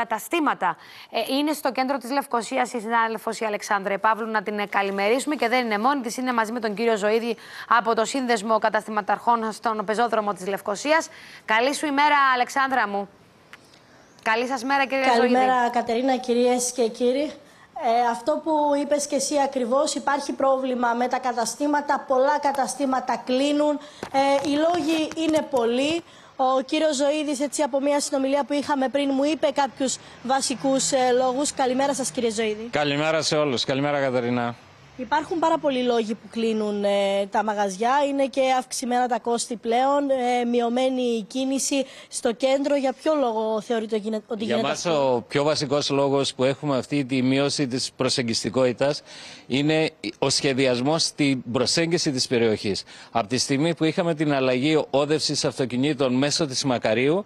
καταστήματα. Είναι στο κέντρο της Λευκωσίας η συνάδελφος η Αλεξάνδρα Παύλου, να την καλημερίσουμε, και δεν είναι μόνη της, είναι μαζί με τον κύριο Ζωήδη από το Σύνδεσμο Καταστηματαρχών στον πεζόδρομο της Λευκωσίας. Καλή σου ημέρα, Αλεξάνδρα μου. Καλή σας μέρα, κύριε Ζωήδη. Καλημέρα, Κατερίνα, κυρίες και κύριοι. Αυτό που είπες και εσύ ακριβώς, υπάρχει πρόβλημα με τα καταστήματα, πολλά καταστήματα κλείνουν, οι λόγοι είναι πολλοί. Ο κύριος Ζωήδης, έτσι από μια συνομιλία που είχαμε πριν, μου είπε κάποιους βασικούς λόγους. Καλημέρα σας, κύριε Ζωήδη. Καλημέρα σε όλους. Καλημέρα, Κατερίνα. Υπάρχουν πάρα πολλοί λόγοι που κλείνουν τα μαγαζιά. Είναι και αυξημένα τα κόστη πλέον, μειωμένη η κίνηση στο κέντρο. Για ποιο λόγο θεωρείτε ότι γίνεται αυτό? Για μας ο πιο βασικός λόγος που έχουμε αυτή τη μείωση της προσεγγιστικότητας είναι ο σχεδιασμός στην προσέγγιση της περιοχής. Από τη στιγμή που είχαμε την αλλαγή όδευσης αυτοκινήτων μέσω της Μακαρίου,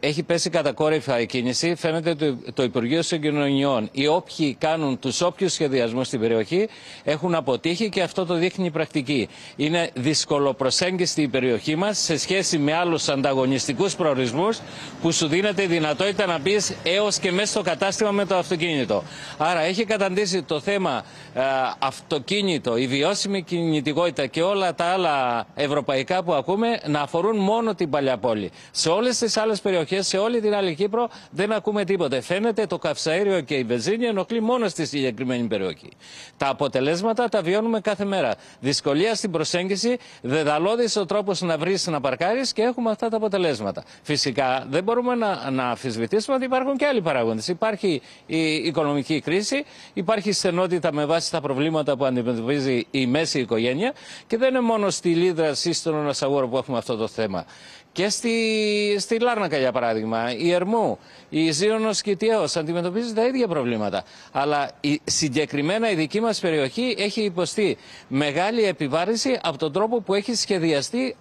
έχει πέσει κατακόρυφα η κίνηση. Φαίνεται το Υπουργείο Συγκοινωνιών ή όποιοι κάνουν τους όποιους σχεδιασμούς στην περιοχή έχουν αποτύχει, και αυτό το δείχνει η πρακτική. Είναι δυσκολοπροσέγγιστη η περιοχή μας σε σχέση με άλλους ανταγωνιστικούς προορισμούς που σου δίνεται η δυνατότητα να πεις έως και μέσα στο κατάστημα με το αυτοκίνητο. Άρα έχει καταντήσει το θέμα αυτοκίνητο, η βιώσιμη κινητικότητα και όλα τα άλλα ευρωπαϊκά που ακούμε να αφορούν μόνο την παλιά πόλη. Σε όλες τις άλλες περιοχές, σε όλη την άλλη Κύπρο δεν ακούμε τίποτε. Φαίνεται το καυσαέριο και η βενζίνη ενοχλεί μόνο στη συγκεκριμένη περιοχή. Τα αποτελέσματα τα βιώνουμε κάθε μέρα. Δυσκολία στην προσέγγιση, δεδαλώδης ο τρόπος να βρεις να παρκάρεις, και έχουμε αυτά τα αποτελέσματα. Φυσικά δεν μπορούμε να αμφισβητήσουμε ότι υπάρχουν και άλλοι παράγοντες. Υπάρχει η οικονομική κρίση, υπάρχει στενότητα με βάση τα προβλήματα που αντιμετωπίζει η μέση οικογένεια, και δεν είναι μόνο στη Λίδρα ή στον Ωνασαγόρο που έχουμε αυτό το θέμα. Και στη Λάρνακα, για παράδειγμα, η Ερμού, η Ζήων Κιτιαίος αντιμετωπίζουν τα ίδια προβλήματα. Αλλά συγκεκριμένα η δική μας περιοχή έχει υποστεί μεγάλη επιβάρυνση από τον τρόπο που έχει σχεδιαστεί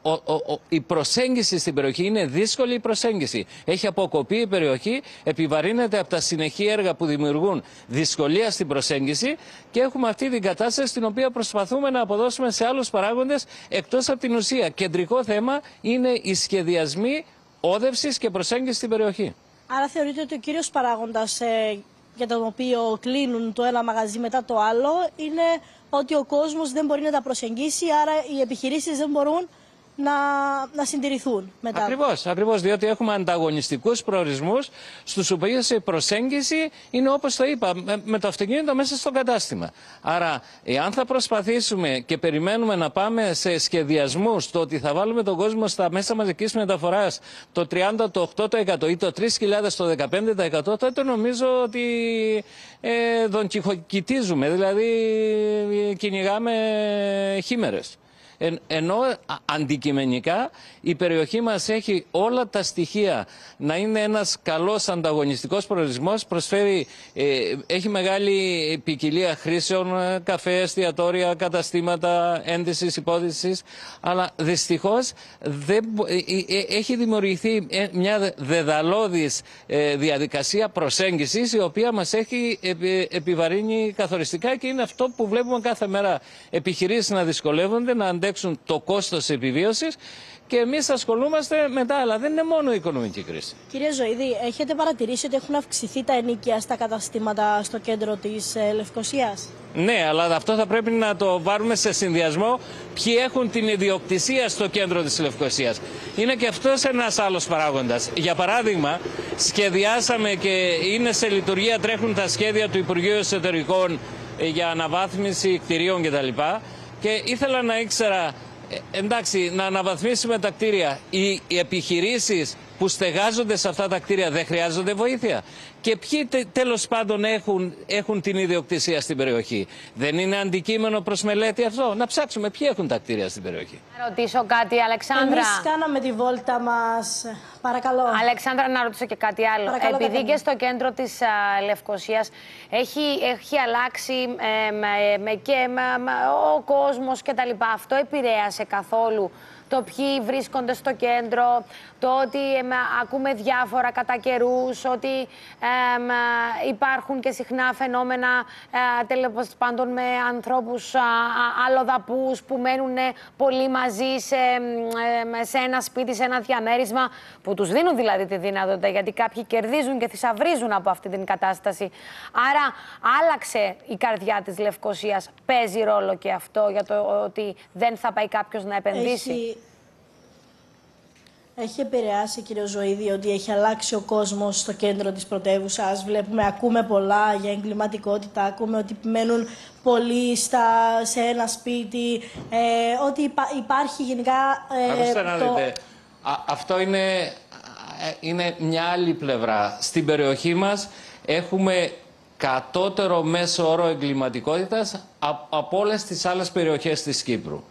η προσέγγιση στην περιοχή. Είναι δύσκολη η προσέγγιση. Έχει αποκοπεί η περιοχή, επιβαρύνεται από τα συνεχή έργα που δημιουργούν δυσκολία στην προσέγγιση, και έχουμε αυτή την κατάσταση στην οποία προσπαθούμε να αποδώσουμε σε άλλους παράγοντες εκτός από την ουσία. Κεντρικό θέμα είναι η σχεδιασμοί όδευσης και προσέγγισης στην περιοχή. Άρα θεωρείτε ότι ο κύριος παράγοντας για τον οποίο κλείνουν το ένα μαγαζί μετά το άλλο είναι ότι ο κόσμος δεν μπορεί να τα προσεγγίσει, άρα οι επιχειρήσεις δεν μπορούν να συντηρηθούν μετά. Ακριβώς, διότι έχουμε ανταγωνιστικούς προορισμούς στους οποίους η προσέγγιση είναι, όπως το είπα, με το αυτοκίνητο μέσα στο κατάστημα. Άρα, εάν θα προσπαθήσουμε και περιμένουμε να πάμε σε σχεδιασμούς, το ότι θα βάλουμε τον κόσμο στα μέσα μαζικής μεταφοράς το 30%, το 8% ή το 3.000 το 15%, τότε νομίζω ότι τον κυχοκοιτίζουμε, δηλαδή κυνηγάμε χήμερες. Ενώ αντικειμενικά η περιοχή μας έχει όλα τα στοιχεία να είναι ένας καλός ανταγωνιστικός προορισμός, προσφέρει, έχει μεγάλη ποικιλία χρήσεων, καφέ, εστιατόρια, καταστήματα ένδυσης, υπόδυσης, αλλά δυστυχώς έχει δημιουργηθεί μια δεδαλώδης διαδικασία προσέγγισης, η οποία μας έχει επιβαρύνει καθοριστικά, και είναι αυτό που βλέπουμε κάθε μέρα, επιχειρήσεις να δυσκολεύονται να αντέχουν το κόστος επιβίωσης, και εμείς ασχολούμαστε με τα άλλα. Δεν είναι μόνο η οικονομική κρίση. Κύριε Ζωήδη, έχετε παρατηρήσει ότι έχουν αυξηθεί τα ενοίκια στα καταστήματα στο κέντρο της Λευκωσίας? Ναι, αλλά αυτό θα πρέπει να το βάλουμε σε συνδυασμό ποιοι έχουν την ιδιοκτησία στο κέντρο της Λευκωσίας. Είναι και αυτός ένας άλλος παράγοντας. Για παράδειγμα, σχεδιάσαμε και είναι σε λειτουργία, τρέχουν τα σχέδια του Υπουργείου Εσωτερικών για αναβάθμιση κτηρίων κτλ. Και ήθελα να ήξερα, εντάξει, να αναβαθμίσουμε τα κτίρια. Οι επιχειρήσεις που στεγάζονται σε αυτά τα κτίρια δεν χρειάζονται βοήθεια? Και ποιοι τέλος πάντων έχουν την ιδιοκτησία στην περιοχή? Δεν είναι αντικείμενο προς μελέτη αυτό? Να ψάξουμε ποιοι έχουν τα κτίρια στην περιοχή. Να ρωτήσω κάτι, Αλεξάνδρα? Εμείς κάναμε τη βόλτα μας. Παρακαλώ. Αλεξάνδρα, να ρωτήσω και κάτι άλλο. Παρακαλώ, επειδή και στο κέντρο της Λευκωσίας έχει αλλάξει ο κόσμος κτλ. Αυτό επηρέασε καθόλου το ποιοι βρίσκονται στο κέντρο, το ότι ακούμε διάφορα κατά καιρούς, ότι υπάρχουν και συχνά φαινόμενα τέλος πάντων με ανθρώπους αλλοδαπούς που μένουν πολύ μαζί σε ένα σπίτι, σε ένα διαμέρισμα, που τους δίνουν δηλαδή τη δυνατότητα, γιατί κάποιοι κερδίζουν και θησαυρίζουν από αυτή την κατάσταση. Άρα άλλαξε η καρδιά της Λευκωσίας. Παίζει ρόλο και αυτό για το ότι δεν θα πάει κάποιος να επενδύσει. Έχει επηρεάσει, κύριε Ζωήδη, ότι έχει αλλάξει ο κόσμος στο κέντρο της πρωτεύουσας. Βλέπουμε, ακούμε πολλά για εγκληματικότητα, ακούμε ότι μένουν πολλοί σε ένα σπίτι, ότι υπάρχει γενικά... Αυτό είναι μια άλλη πλευρά. Στην περιοχή μας έχουμε κατώτερο μέσο όρο εγκληματικότητας από όλες τις άλλες περιοχές της Κύπρου.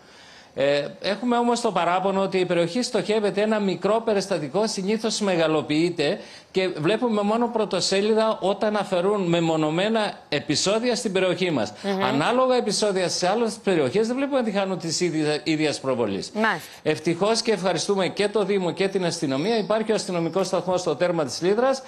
Έχουμε όμως το παράπονο ότι η περιοχή στοχεύεται, ένα μικρό περιστατικό συνήθως μεγαλοποιείται και βλέπουμε μόνο πρωτοσέλιδα όταν αφαιρούν μεμονωμένα επεισόδια στην περιοχή μας. Ανάλογα επεισόδια σε άλλες περιοχές δεν βλέπουμε να τη χάνουν της ίδιας προβολής. Ευτυχώς και ευχαριστούμε και το Δήμο και την αστυνομία. Υπάρχει ο αστυνομικός σταθμός στο τέρμα της Λίδρας,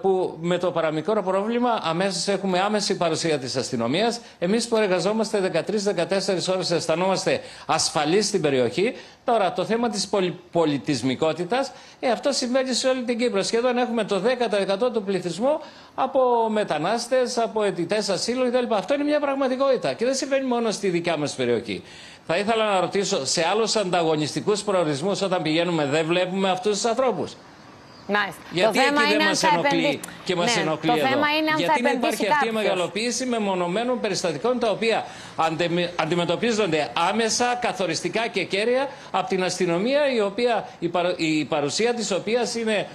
που με το παραμικρό πρόβλημα αμέσως έχουμε άμεση παρουσία της αστυνομίας. Εμείς που εργαζόμαστε 13-14 ώρες αισθανόμαστε ασφαλείς στην περιοχή. Τώρα το θέμα της πολιτισμικότητας, αυτό συμβαίνει σε όλη την Κύπρο. Σχεδόν έχουμε το 10% του πληθυσμού από μετανάστες, από αιτητές ασύλου κτλ. Αυτό είναι μια πραγματικότητα και δεν συμβαίνει μόνο στη δικιά μας περιοχή. Θα ήθελα να ρωτήσω, σε άλλους ανταγωνιστικούς προορισμούς όταν πηγαίνουμε δεν βλέπουμε αυτούς τους ανθρώπους? Γιατί το εκεί δεν μας ενοχλεί και μας ενοχλεί εδώ? Γιατί να υπάρχει αυτή η μεγαλοποίηση μεμονωμένων περιστατικών, τα οποία αντιμετωπίζονται άμεσα, καθοριστικά και κέρια από την αστυνομία, η παρουσία της οποίας είναι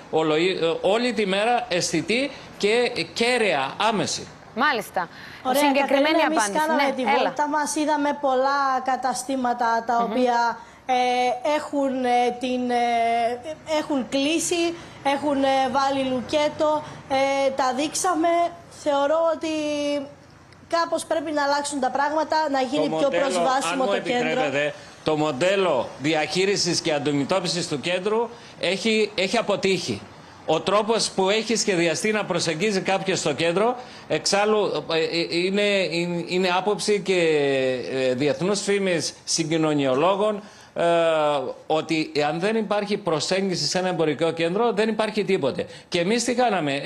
όλη τη μέρα αισθητή και κέρια, άμεση. Μάλιστα. Ωραία, συγκεκριμένη απάντηση. Εμείς κάναμε τη βόλτα μας, είδαμε πολλά καταστήματα τα οποία... έχουν κλείσει, έχουν βάλει λουκέτο, τα δείξαμε. Θεωρώ ότι κάπως πρέπει να αλλάξουν τα πράγματα, να γίνει πιο προσβάσιμο το κέντρο. Το μοντέλο διαχείρισης και αντιμετώπισης του κέντρου έχει αποτύχει. Ο τρόπος που έχει σχεδιαστεί να προσεγγίζει κάποιος στο κέντρο, εξάλλου είναι άποψη και διεθνούς φήμης συγκοινωνιολόγων, ότι αν δεν υπάρχει προσέγγιση σε ένα εμπορικό κέντρο, δεν υπάρχει τίποτε. Και εμείς τι κάναμε?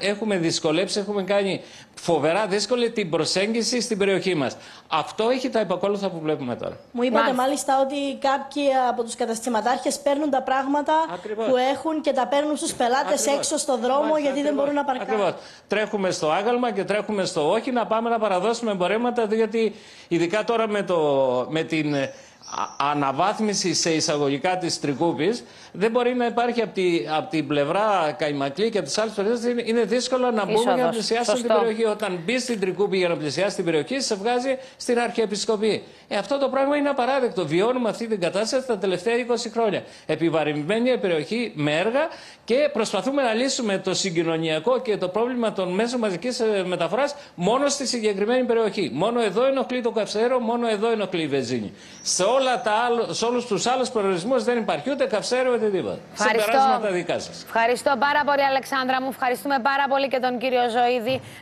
Έχουμε δυσκολέψει, έχουμε κάνει φοβερά δύσκολη την προσέγγιση στην περιοχή μας. Αυτό έχει τα επακόλουθα που βλέπουμε τώρα. Μου είπατε μάλιστα ότι κάποιοι από τους καταστηματάρχες παίρνουν τα πράγματα που έχουν και τα παίρνουν στους πελάτες έξω στο δρόμο, γιατί δεν μπορούν να παρκάρουν. Τρέχουμε στο άγαλμα και τρέχουμε στο όχι να πάμε να παραδώσουμε εμπορεύματα, γιατί ειδικά τώρα με την αναβάθμιση σε εισαγωγικά της Τρικούπης, δεν μπορεί να υπάρχει από την πλευρά Καϊμακλή και από τις άλλες περιοχές. Είναι δύσκολο να μπούμε για να πλησιάσουν την περιοχή. Όταν μπει στην Τρικούπη για να πλησιάσει την περιοχή, σε βγάζει στην Αρχιεπισκοπή. Αυτό το πράγμα είναι απαράδεκτο. Βιώνουμε αυτή την κατάσταση τα τελευταία 20 χρόνια. Επιβαρυνμένη η περιοχή με έργα και προσπαθούμε να λύσουμε το συγκοινωνιακό και το πρόβλημα των μέσων μαζικής μεταφοράς μόνο στη συγκεκριμένη περιοχή. Μόνο εδώ ενοχλεί το καυσαέριο, μόνο εδώ ενοχλεί η βενζίνη. Σε όλους τους άλλους προορισμούς δεν υπάρχει ούτε καυσαέριο ούτε τίποτα. Συμπεράσματα δικά σας. Ευχαριστώ πάρα πολύ, Αλεξάνδρα μου. Ευχαριστούμε πάρα πολύ και τον κύριο Ζωήδη.